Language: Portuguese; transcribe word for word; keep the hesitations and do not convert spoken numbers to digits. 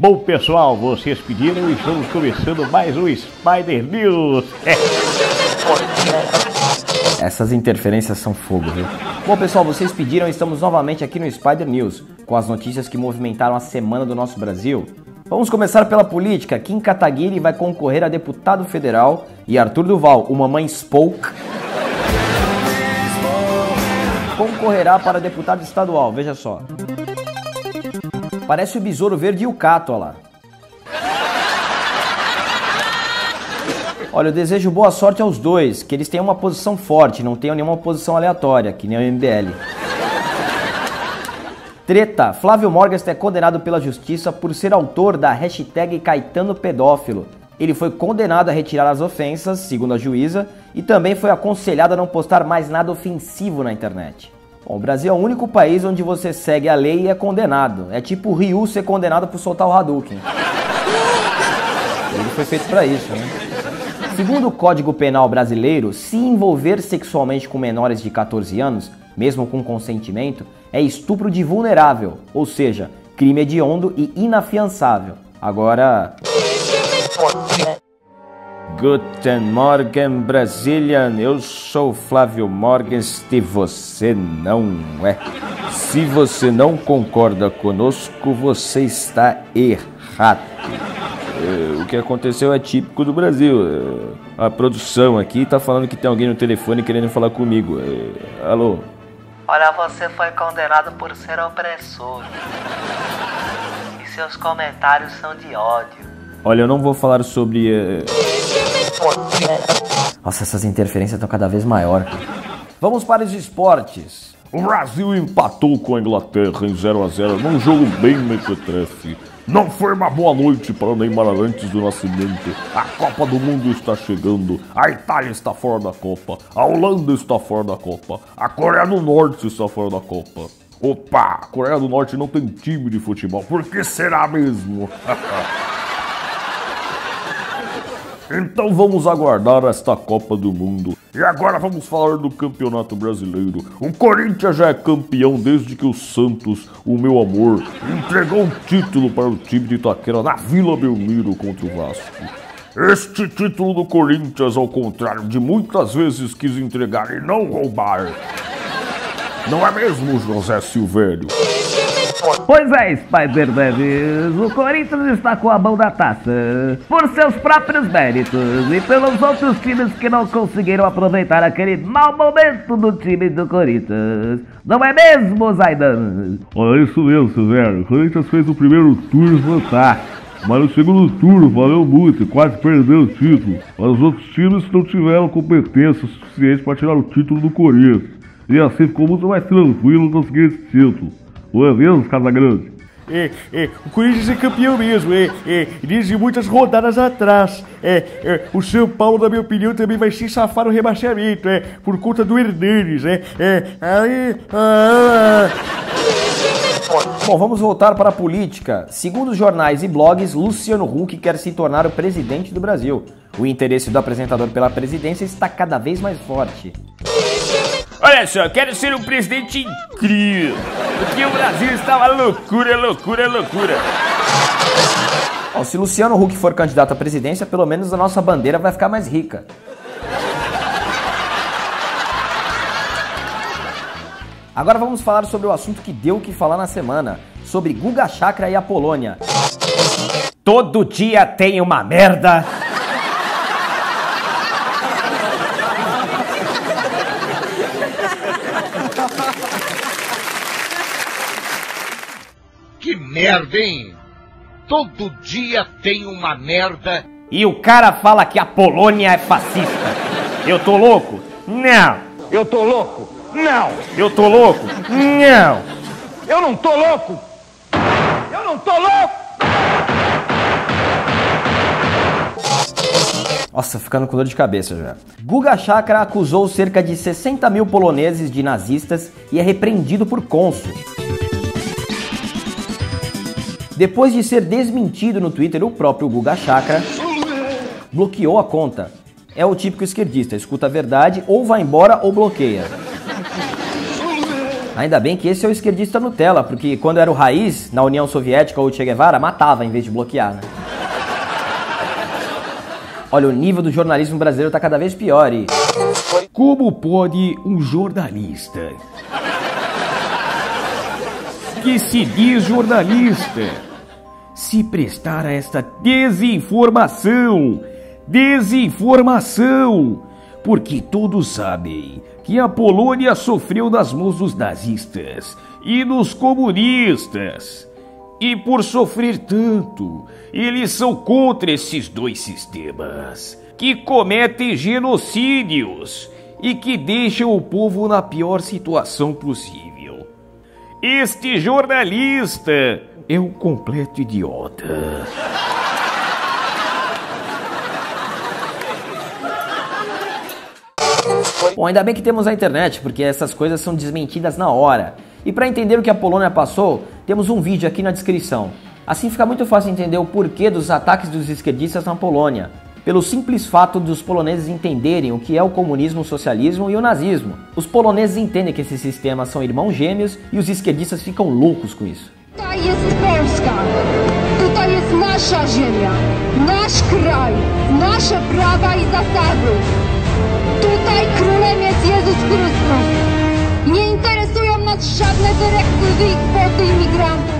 Bom, pessoal, vocês pediram e estamos começando mais um Spider News. É. Essas interferências são fogo, viu? Bom, pessoal, vocês pediram e estamos novamente aqui no Spider News, com as notícias que movimentaram a semana do nosso Brasil. Vamos começar pela política. Kim Kataguiri vai concorrer a deputado federal e Arthur Duval, o Mamãe Spoke, concorrerá para deputado estadual, veja só. Parece o Besouro Verde e o Cato, olha lá. Olha, eu desejo boa sorte aos dois, que eles tenham uma posição forte, não tenham nenhuma posição aleatória, que nem o M B L. Treta, Flávio Morgenstern é condenado pela justiça por ser autor da hashtag Caetano Pedófilo. Ele foi condenado a retirar as ofensas, segundo a juíza, e também foi aconselhado a não postar mais nada ofensivo na internet. Bom, o Brasil é o único país onde você segue a lei e é condenado. É tipo o Ryu ser condenado por soltar o Hadouken. Ele foi feito pra isso, né? Segundo o Código Penal brasileiro, se envolver sexualmente com menores de quatorze anos, mesmo com consentimento, é estupro de vulnerável, ou seja, crime hediondo e inafiançável. Agora... Guten Morgen, Brasília, eu sou Flávio Morgenstern e você não é. Se você não concorda conosco, você está errado. O que aconteceu é típico do Brasil. A produção aqui tá falando que tem alguém no telefone querendo falar comigo. Alô? Olha, você foi condenado por ser opressor. E seus comentários são de ódio. Olha, eu não vou falar sobre... Nossa, essas interferências estão cada vez maior. Vamos para os esportes. O Brasil empatou com a Inglaterra em zero a zero num jogo bem mequetrefe. Não foi uma boa noite para o Neymar antes do nascimento. A Copa do Mundo está chegando. A Itália está fora da Copa. A Holanda está fora da Copa. A Coreia do Norte está fora da Copa. Opa, a Coreia do Norte não tem time de futebol. Por que será mesmo? Então vamos aguardar esta Copa do Mundo. E agora vamos falar do Campeonato Brasileiro. O Corinthians já é campeão desde que o Santos, o meu amor, entregou um título para o time de Itaquera na Vila Belmiro contra o Vasco. Este título do Corinthians, ao contrário de muitas vezes, quis entregar e não roubar. Não é mesmo, José Silvério? Pois é, Spider Bevis, o Corinthians está com a mão na taça, por seus próprios méritos e pelos outros times que não conseguiram aproveitar aquele mau momento do time do Corinthians. Não é mesmo, Zaydan? Olha, isso mesmo, Severo. O Corinthians fez o primeiro turno fantástico, mas no segundo turno valeu muito e quase perdeu o título. Mas os outros times não tiveram competência suficiente para tirar o título do Corinthians, e assim ficou muito mais tranquilo conseguir esse título. Não é mesmo, Casagrande? É, é, o Corinthians é campeão mesmo, é, é, desde muitas rodadas atrás. É, é, o São Paulo, na minha opinião, também vai se safar no rebaixamento, é, por conta do Hernanes, é, é, aí, ah, ah. Bom, vamos voltar para a política. Segundo os jornais e blogs, Luciano Huck quer se tornar o presidente do Brasil. O interesse do apresentador pela presidência está cada vez mais forte. Olha só, quero ser um presidente incrível, porque o Brasil está uma loucura, loucura, loucura. Bom, se Luciano Huck for candidato à presidência, pelo menos a nossa bandeira vai ficar mais rica. Agora vamos falar sobre o assunto que deu o que falar na semana, sobre Guga Chacra e a Polônia. Todo dia tem uma merda... Que merda, hein? Todo dia tem uma merda. E o cara fala que a Polônia é fascista. Eu tô louco? Não. Eu tô louco? Não. Eu tô louco? Não. Eu não tô louco. Eu não tô louco. Nossa, ficando com dor de cabeça já. Guga Chacra acusou cerca de sessenta mil poloneses de nazistas e é repreendido por cônsul. Depois de ser desmentido no Twitter, o próprio Guga Chacra bloqueou a conta. É o típico esquerdista, escuta a verdade, ou vai embora ou bloqueia. Ainda bem que esse é o esquerdista Nutella, porque quando era o Raiz, na União Soviética ou o Che Guevara, matava em vez de bloquear, né? Olha, o nível do jornalismo brasileiro tá cada vez pior e... Como pode um jornalista que se diz jornalista se prestar a esta desinformação, desinformação, porque todos sabem que a Polônia sofreu nas mãos dos nazistas e dos comunistas. E por sofrer tanto, eles são contra esses dois sistemas, que cometem genocídios e que deixam o povo na pior situação possível. Este jornalista é um completo idiota. Bom, ainda bem que temos a internet, porque essas coisas são desmentidas na hora. E para entender o que a Polônia passou, temos um vídeo aqui na descrição. Assim fica muito fácil entender o porquê dos ataques dos esquerdistas na Polônia, pelo simples fato dos poloneses entenderem o que é o comunismo, o socialismo e o nazismo. Os poloneses entendem que esses sistemas são irmãos gêmeos e os esquerdistas ficam loucos com isso. Não interessa-nos nenhuma direção de quotas imigrantes.